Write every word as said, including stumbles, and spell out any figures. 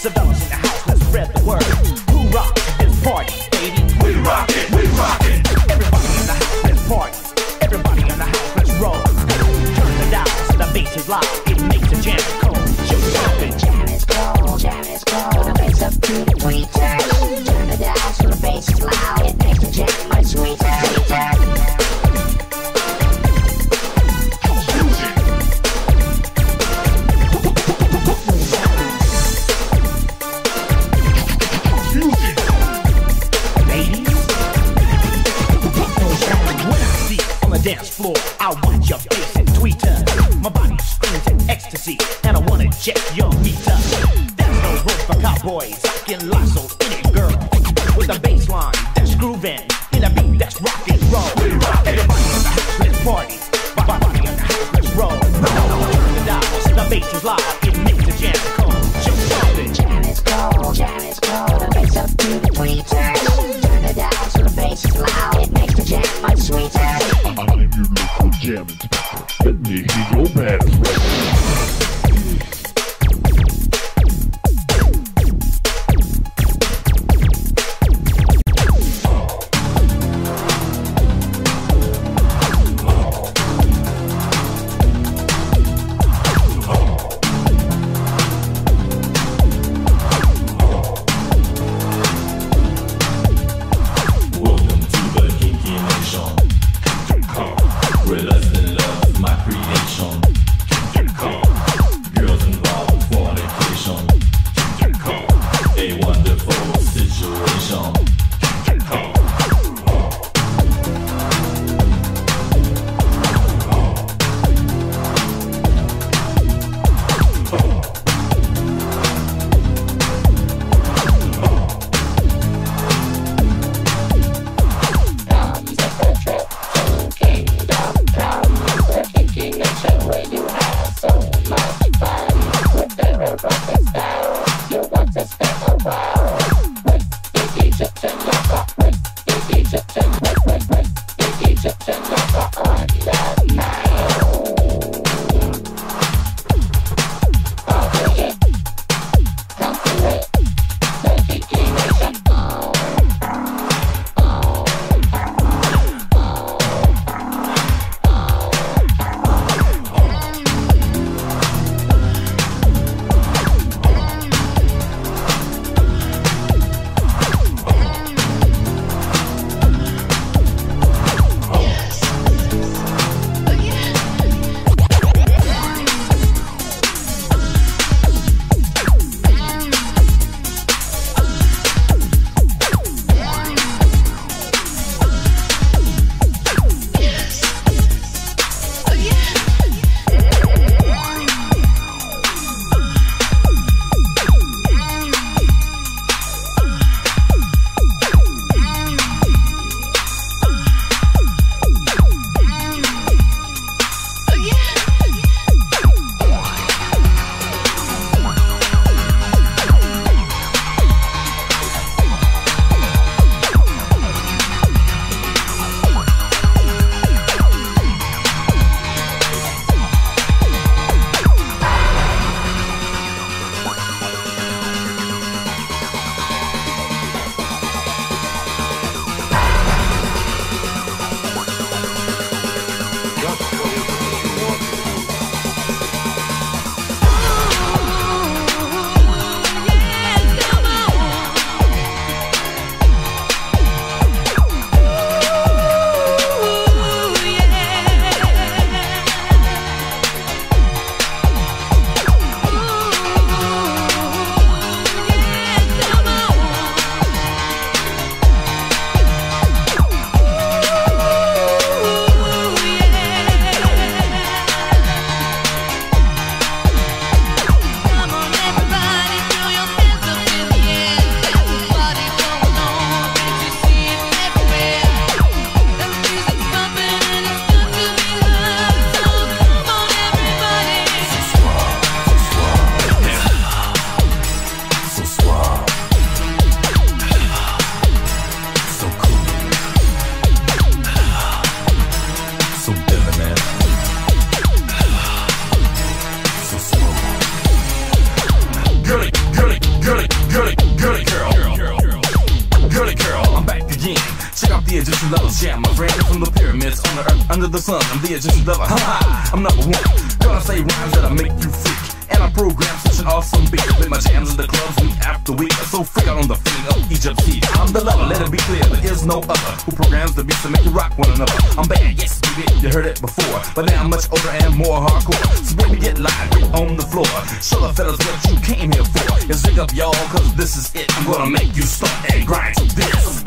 Savell's in the house, let's spread the word. Who rocks this party, baby? We rock it, we rock it. Everybody in the house, let's party. Everybody in the house, let's roll. Turn the dials, the bass is live. It makes the jam cold. Shoot, shoot it. Jam is cold, jam is cold. The bass up to the tweeters. Turn the dials, the bass is loud. It makes the jam much sweeter. Dance floor, I want your face and tweeter. My body screams in ecstasy, and I wanna check your meter. There's no room for cowboys, I can lasso any girl with a bass line that's grooving in a beat that's rock and roll. Everybody in the house, let's party. Everybody in the house, let's roll. Turn the dials, the bass is live. It makes the jam cold. Shoot, jam is cold, jam is cold. The bass up to the tweeters. Turn the dials, the bass is loud. It makes the jam much sweeter. Jam inspector, let me hear your bad record. is on the earth, under the sun. I'm the agency lover, haha, I'm number one. Gonna say rhymes that'll make you freak, and I program such an awesome beat. With my jams in the clubs week after week, I'm so freak out on the feeling of Egypt's heat. I'm the lover, let it be clear, there is no other who programs the beats to make you rock one another. I'm bad, yes, baby, you heard it before, but now I'm much older and more hardcore. So baby, get live, get on the floor, show the fellas what you came here for. Let's drink up, y'all, cause this is it. I'm gonna make you start and grind to this.